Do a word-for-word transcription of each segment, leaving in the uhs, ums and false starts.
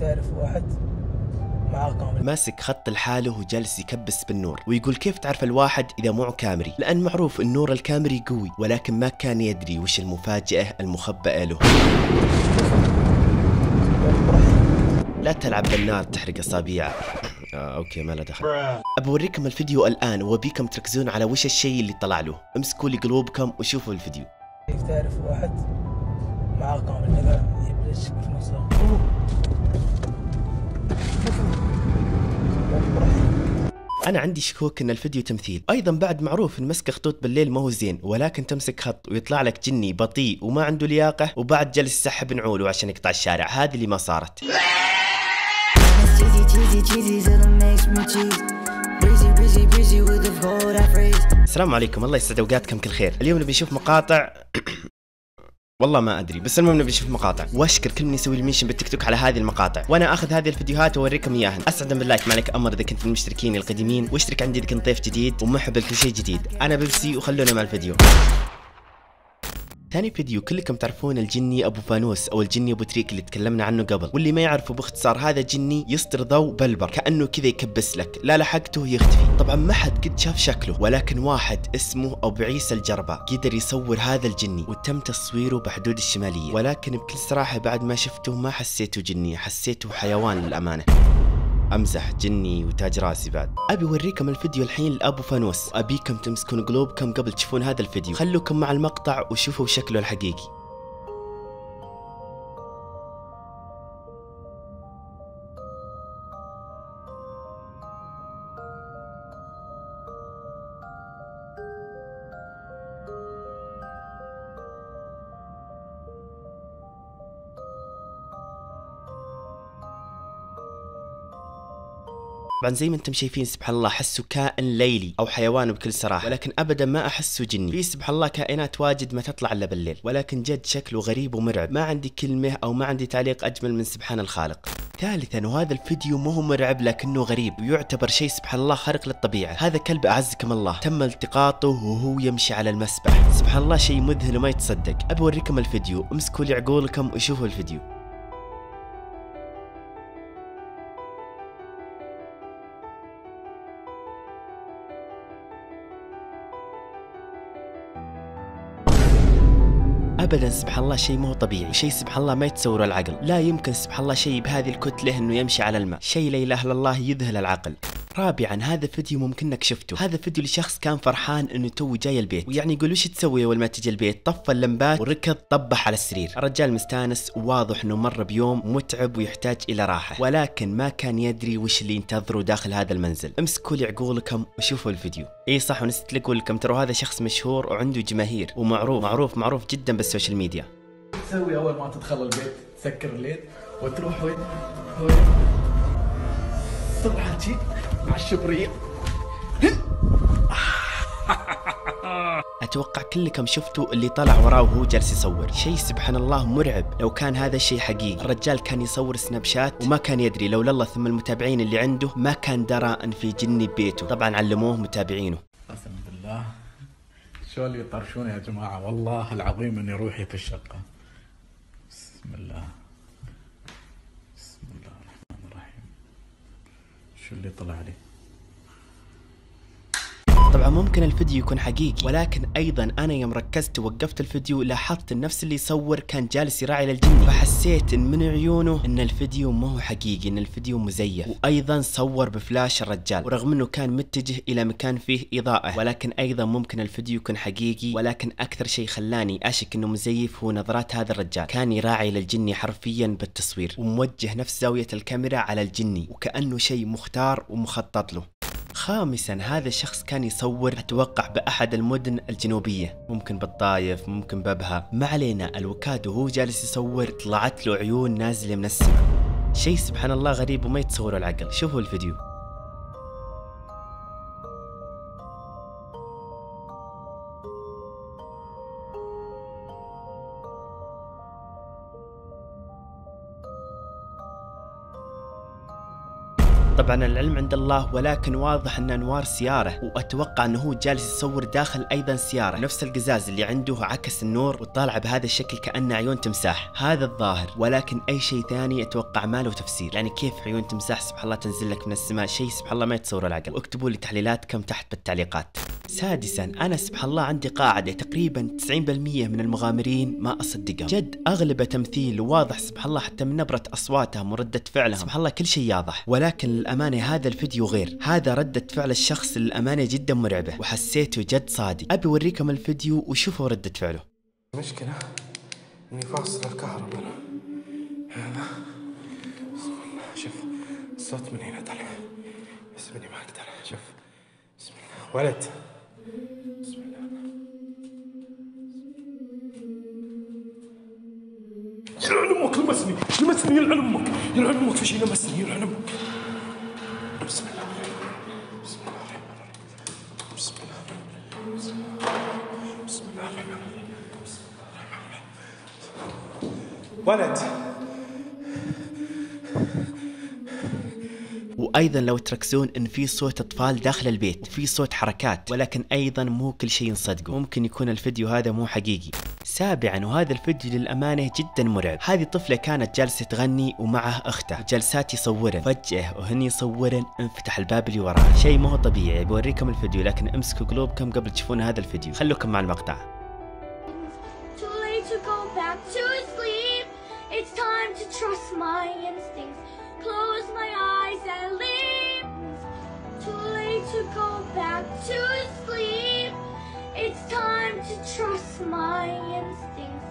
تعرف واحد معاه كامري؟ ماسك خط لحاله وجالس يكبس بالنور، ويقول كيف تعرف الواحد إذا معه كامري؟ لأن معروف النور الكامري قوي، ولكن ما كان يدري وش المفاجأة المخبأة له. لا تلعب بالنار تحرق أصابيعك. آه اوكي ما له دخل. أبوريكم الفيديو الآن وأبيكم تركزون على وش الشيء اللي طلع له. امسكوا لي قلوبكم وشوفوا الفيديو. كيف تعرف واحد معاه كامري؟ هذا يبلش في نصه. أنا عندي شكوك إن الفيديو تمثيل، أيضا بعد معروف إن مسك خطوط بالليل ما هو زين، ولكن تمسك خط ويطلع لك جني بطيء وما عنده لياقة وبعد جلس يسحب نعوله عشان يقطع الشارع، هذه اللي ما صارت. السلام عليكم، الله يسعد أوقاتكم كل خير، اليوم نبي نشوف مقاطع والله ما ادري، بس المهم نبي نشوف مقاطع، واشكر كل من يسوي لي منشن بالتيك توك على هذه المقاطع، وانا اخذ هذه الفيديوهات واوريكم اياهن. اسعدنا باللايك، ما عليك امر اذا كنت من المشتركين القديمين، واشترك عندي اذا كنت ضيف جديد ومحب لكل شيء جديد. انا بيبسي وخلونا مع الفيديو. ثاني فيديو كلكم تعرفون الجني ابو فانوس او الجني ابو تريك اللي تكلمنا عنه قبل، واللي ما يعرفه باختصار هذا جني يصدر ضوء بلبر، كانه كذا يكبس لك، لا لحقته يختفي. طبعا ما حد قد شاف شكله، ولكن واحد اسمه ابو عيسى الجربة قدر يصور هذا الجني وتم تصويره بحدود الشماليه، ولكن بكل صراحه بعد ما شفته ما حسيته جني، حسيته حيوان للامانه. امزح، جني وتاج راسي بعد. ابي اوريكم الفيديو الحين لابو فانوس، ابيكم تمسكون قلوبكم قبل تشوفون هذا الفيديو، خلوكم مع المقطع وشوفوا شكله الحقيقي. طبعا زي ما انتم شايفين سبحان الله احسه كائن ليلي او حيوان بكل صراحه، ولكن ابدا ما احسه جني. في سبحان الله كائنات واجد ما تطلع الا بالليل، ولكن جد شكله غريب ومرعب، ما عندي كلمه او ما عندي تعليق اجمل من سبحان الخالق. ثالثا وهذا الفيديو ما هو مرعب لكنه غريب، ويعتبر شيء سبحان الله خارق للطبيعه. هذا كلب اعزكم الله تم التقاطه وهو يمشي على المسبح، سبحان الله شيء مذهل وما يتصدق. ابي اوريكم الفيديو، امسكوا لي عقولكم وشوفوا الفيديو. ابدا سبحان الله شيء مو طبيعي، شيء سبحان الله ما يتصوره العقل، لا يمكن سبحان الله شيء بهذه الكتله انه يمشي على الماء، شيء لا اله الا الله يذهل العقل. رابعا هذا الفيديو ممكنك شفته، هذا فيديو لشخص كان فرحان انه تو جاي البيت، ويعني يقول وش تسوي اول ما تجي البيت؟ طفى اللمبات وركض طبح على السرير، الرجال مستانس وواضح انه مر بيوم متعب ويحتاج الى راحه، ولكن ما كان يدري وش اللي ينتظره داخل هذا المنزل. امسكوا لي عقولكم وشوفوا الفيديو. اي صح ونسيت اقول لكم ترى هذا شخص مشهور وعنده جماهير ومعروف معروف معروف جدا بالسوشيال ميديا. تسوي اول ما تدخل البيت؟ تسكر الليد وتروح وين؟ وين؟ تروح هاتي مع الشبرية. اتوقع كلكم شفتوا اللي طلع وراه وهو جالس يصور، شيء سبحان الله مرعب. لو كان هذا الشيء حقيقي الرجال كان يصور سناب شات وما كان يدري، لولا الله ثم المتابعين اللي عنده ما كان درى ان في جني ببيته، طبعا علموه متابعينه. قسم بالله شو اللي يطرشون يا جماعه، والله العظيم اني روحي في الشقه. بسم الله بسم الله الرحمن الرحيم، شو اللي طلع عليه؟ طبعا ممكن الفيديو يكون حقيقي، ولكن ايضا انا يوم ركزت ووقفت الفيديو لاحظت ان نفس اللي يصور كان جالس يراعي للجني، فحسيت ان من عيونه ان الفيديو ما هو حقيقي، ان الفيديو مزيف، وايضا صور بفلاش الرجال، ورغم انه كان متجه الى مكان فيه اضاءه، ولكن ايضا ممكن الفيديو يكون حقيقي. ولكن اكثر شيء خلاني اشك انه مزيف هو نظرات هذا الرجال، كان يراعي للجني حرفيا بالتصوير، وموجه نفس زاويه الكاميرا على الجني، وكانه شيء مختار ومخطط له. خامسا هذا الشخص كان يصور اتوقع باحد المدن الجنوبيه، ممكن بالطايف ممكن ببها، ما علينا. الوكاد وهو جالس يصور طلعت له عيون نازله من السماء، شيء سبحان الله غريب وما يتصوره العقل. شوفوا الفيديو. طبعا العلم عند الله، ولكن واضح ان انوار سياره، واتوقع انه هو جالس يصور داخل ايضا سياره، نفس القزاز اللي عنده عكس النور وطالع بهذا الشكل كانه عيون تمساح، هذا الظاهر. ولكن اي شيء ثاني اتوقع ما له تفسير، يعني كيف عيون تمساح سبحان الله تنزل لك من السماء؟ شيء سبحان الله ما يتصور العقل. واكتبوا لي تحليلاتكم تحت بالتعليقات. سادسا، انا سبحان الله عندي قاعده تقريبا تسعين بالمئة من المغامرين ما اصدقهم، جد اغلبه تمثيل، وواضح سبحان الله حتى من نبره اصواتهم ورده فعلهم سبحان الله كل شيء واضح. ولكن للامانه هذا الفيديو غير، هذا رده فعل الشخص للامانه جدا مرعبه وحسيته جد صادق. ابي اوريكم الفيديو وشوفوا رده فعله. المشكله اني فاصل الكهرباء، هذا بسم الله، شوف الصوت من هنا طالع بس مني ما اقدر، شوف بسم الله ولد، بسم الله يلعن امك، لمسني لمسني، يلعن امك يلعن امك في شيء لمسني، يلعن امك. بسم الله بسم الله الرحمن الرحيم، بسم الله بسم الله بسم الله الرحمن الرحيم، بسم الله الرحمن الرحيم. ولد. وايضا لو تركزون ان في صوت اطفال داخل البيت وفي صوت حركات، ولكن ايضا مو كل شيء نصدقه، ممكن يكون الفيديو هذا مو حقيقي. سابعا، وهذا الفيديو للامانه جدا مرعب، هذه طفله كانت جالسه تغني ومعه اخته، جلسات يصورن فجاه وهن يصورن انفتح الباب اللي وراه، شيء مو طبيعي. بوريكم الفيديو لكن امسكوا قلوبكم قبل تشوفون هذا الفيديو، خلوكم مع المقطع. Close my eyes and leave. Too late to go back to sleep. It's time to trust my instincts.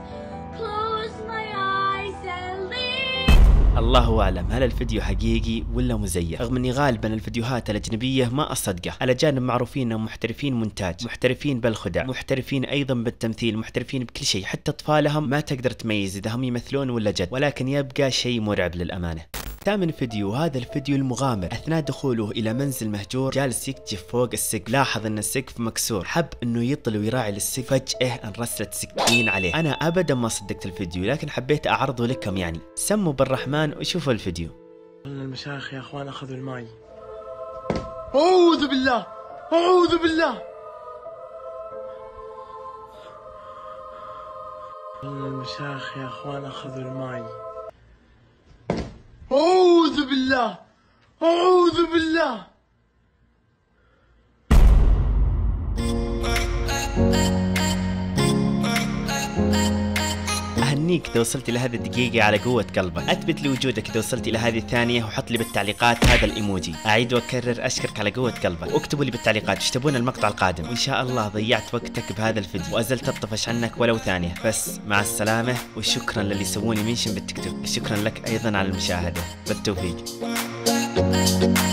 Close my eyes and leave. الله اعلم هل الفيديو حقيقي ولا مزيف، رغم اني غالبا الفيديوهات الاجنبيه ما اصدقه، الاجانب معروفين انهم محترفين مونتاج، محترفين بالخدع، محترفين ايضا بالتمثيل، محترفين بكل شيء، حتى اطفالهم ما تقدر تميز اذا هم يمثلون ولا جد، ولكن يبقى شيء مرعب للامانه. ثامن فيديو، هذا الفيديو المغامر، اثناء دخوله الى منزل مهجور جالس يكتشف فوق السقف، لاحظ ان السقف مكسور، حب انه يطل ويراعي للسقف، فجأة انرسلت سكين عليه. انا ابدا ما صدقت الفيديو لكن حبيت اعرضه لكم، يعني سموا بالرحمن وشوفوا الفيديو. المشايخ يا اخوان اخذوا الماي، اعوذ بالله اعوذ بالله. المشايخ يا اخوان اخذوا الماي، أعوذ بالله أعوذ بالله. أهنيك إذا وصلت إلى هذه الدقيقة على قوة قلبك، أثبت لي وجودك إذا وصلت إلى هذه الثانية، وحط لي بالتعليقات هذا الإيموجي. أعيد وأكرر أشكرك على قوة قلبك، واكتبوا لي بالتعليقات إيش تبون المقطع القادم، وإن شاء الله ضيعت وقتك بهذا الفيديو وأزلت الطفش عنك ولو ثانية. بس مع السلامة، وشكرا للي يسووني منشن بالتيك توك، شكرا لك أيضا على المشاهدة، بالتوفيق.